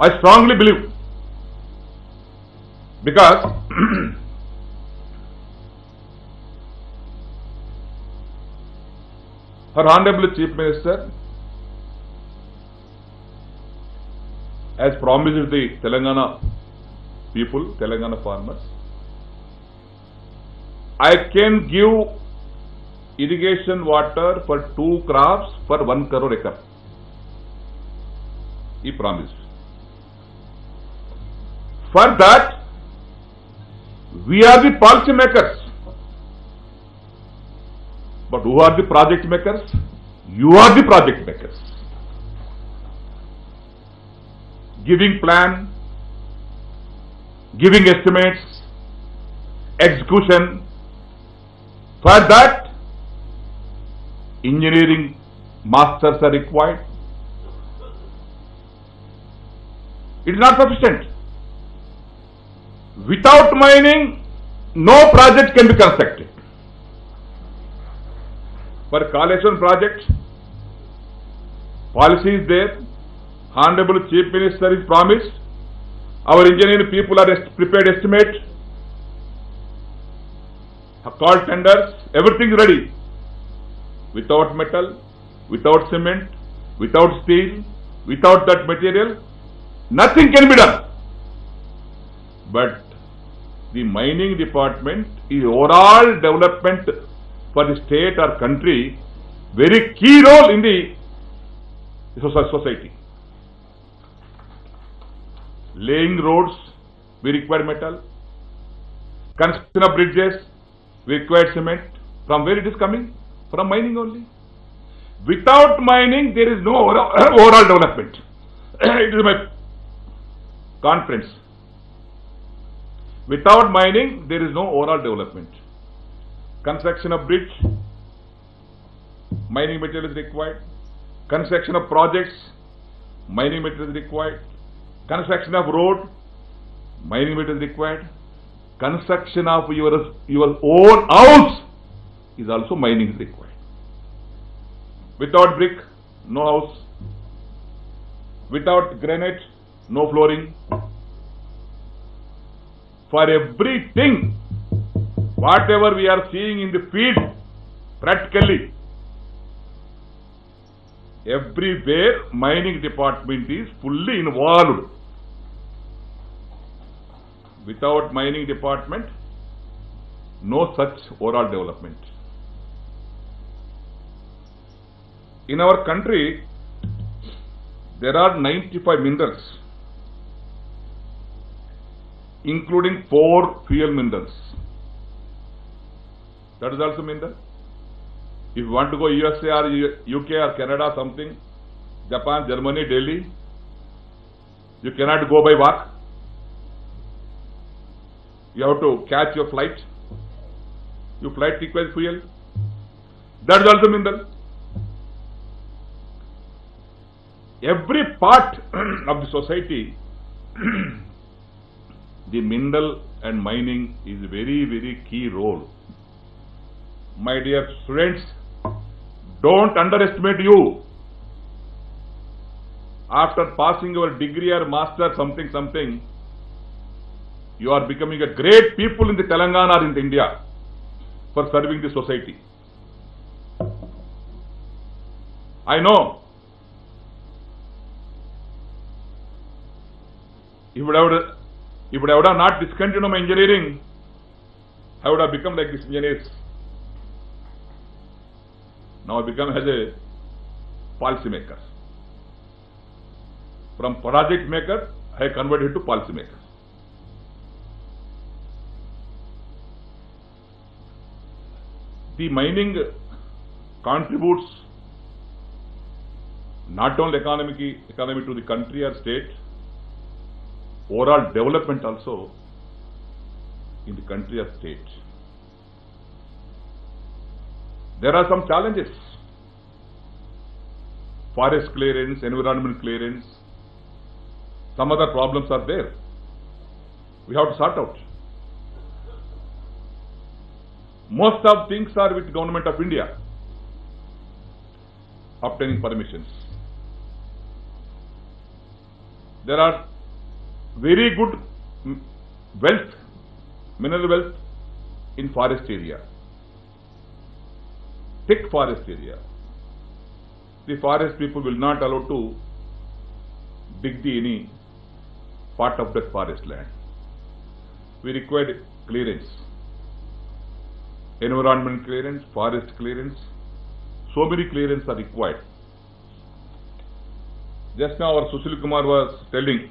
I strongly believe, because her Honorable Chief Minister has promised the Telangana people, Telangana farmers, I can give irrigation water for 2 crops for 1 crore acre. He promised. For that, we are the policy makers. But who are the project makers? You are the project makers. Giving plan, giving estimates, execution. For that, engineering masters are required. It is not sufficient. Without mining, no project can be constructed. For Kaleshwaram project, policy is there. Honorable Chief Minister is promised. Our engineering people are prepared estimate, call tenders, everything is ready. Without metal, without cement, without steel, without that material, nothing can be done. But the mining department is overall development for the state or country, very key role in the society. Laying roads, we require metal. Construction of bridges, we require cement. From where it is coming? From mining only. Without mining, there is no overall development. It is my conference. Without mining, there is no overall development. Construction of bridge, mining material is required. Construction of projects, mining material is required. Construction of road, mining material is required. Construction of your own house is also mining is required. Without brick, no house. Without granite, no flooring. For everything, whatever we are seeing in the field, practically, everywhere mining department is fully involved. Without mining department, no such overall development. In our country, there are 95 minerals, including 4 fuel minerals. That is also mineral. If you want to go USA or UK or Canada, something, Japan, Germany, Delhi, you cannot go by walk. You have to catch your flight. Your flight requires fuel. That is also mineral. Every part of the society, the mineral and mining is very, very key role. My dear students, don't underestimate you. After passing your degree or master something, you are becoming a great people in the Telangana or in India for serving the society. I know if I would have not discontinued my engineering, I would have become like these engineers. Now I become as a policy maker. From project maker, I converted to policy maker. The mining contributes not only economy to the country or state, overall development also in the country or state. There are some challenges. Forest clearance, environment clearance, some other problems are there. We have to sort out. Most of things are with Government of India, obtaining permissions. there are very good wealth, mineral wealth in forest area, thick forest area. The forest people will not allow to dig any part of the forest land. We required clearance, environment clearance, forest clearance, so many clearances are required. Just now our Sushil Kumar was telling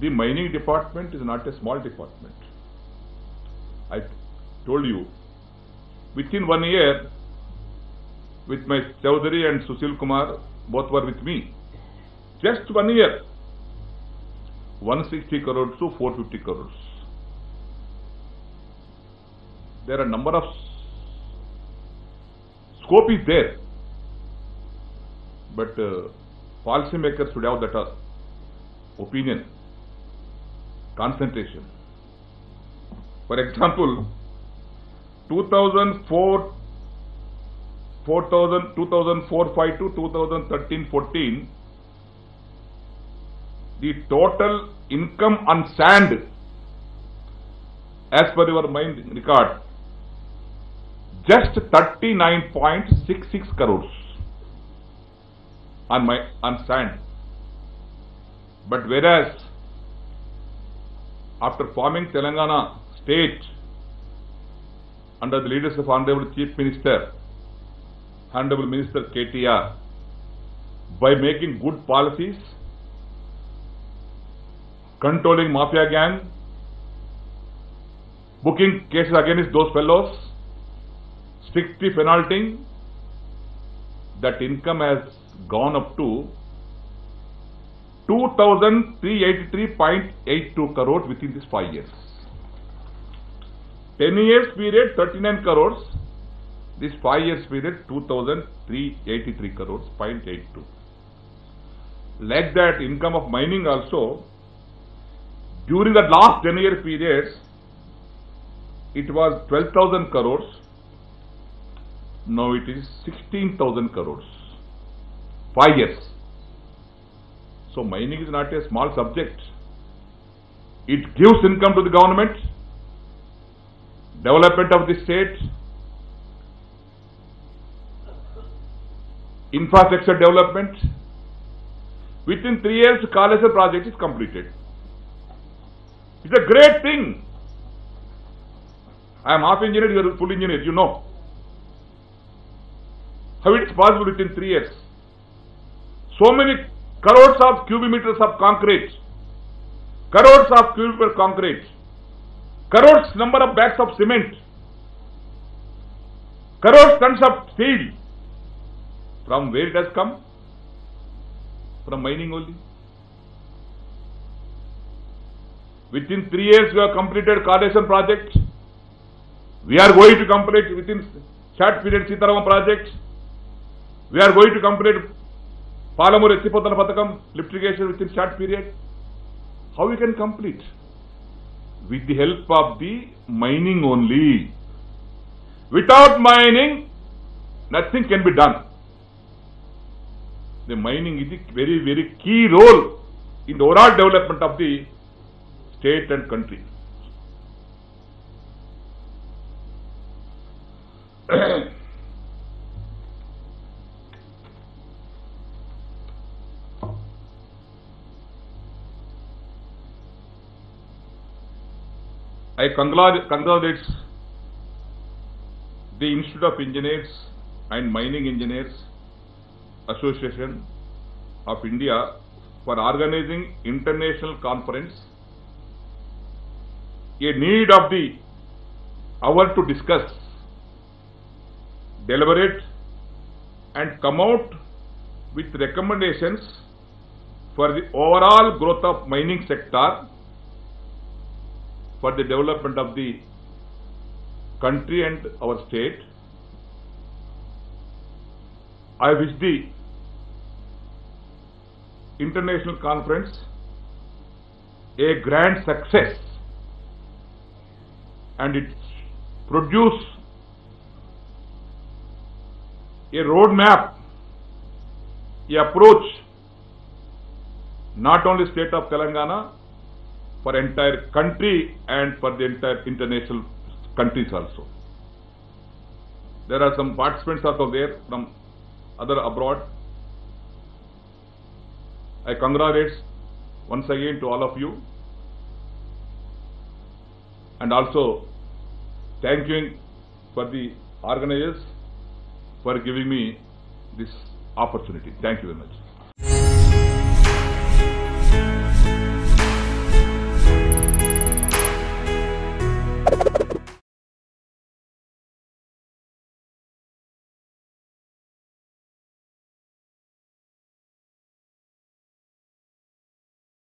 the mining department is not a small department. I told you, within 1 year, with my Chaudhary and Sushil Kumar, both were with me. Just 1 year, 160 crores to 450 crores. There are number of scope is there, but policy makers should have that opinion, concentration. For example, 2004-05 to 2013-14, the total income on sand, as per your mine record, just 39.66 crores on sand. But whereas after forming Telangana state under the leadership of Honorable Chief Minister, Honorable Minister KTR, by making good policies, controlling mafia gang, booking cases against those fellows, strictly penaltying, that income has gone up to 2,383.82 crores within these 5 years. 10 years period 39 crores, this 5 years period 2,383 crores, 0.82. Like that, income of mining also, during the last 10-year periods, it was 12,000 crores, now it is 16,000 crores, 5 years. So mining is not a small subject. It gives income to the government, development of the state, infrastructure development. Within 3 years, Kaleshwar project is completed. It's a great thing. I am half engineer, you are a full engineer, you know. How it is possible within 3 years? So many crores of cubic meters of concrete, crores of cubic meters of concrete, crores number of bags of cement, crores tons of steel. From where it has come? From mining only. Within 3 years we have completed Kaleshwar project. We are going to complete within short period Sitarama project. We are going to complete Palamur Esipatana Patakam lift irrigation within short period. How we can complete? With the help of the mining only. Without mining, nothing can be done. The mining is a very, very key role in the overall development of the state and country. I congratulate the Institute of Engineers and Mining Engineers Association of India for organizing international conference, a need of the hour to discuss, deliberate and come out with recommendations for the overall growth of mining sector, for the development of the country and our state. I wish the international conference a grand success and it produce ये road map, ये approach not only state of Telangana, for entire country and for the entire international countries also. There are some participants also there from other abroad. I congratulate once again to all of you, and also thank you for the organizers for giving me this opportunity. Thank you very much.